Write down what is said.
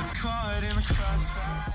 It's caught in the crossfire.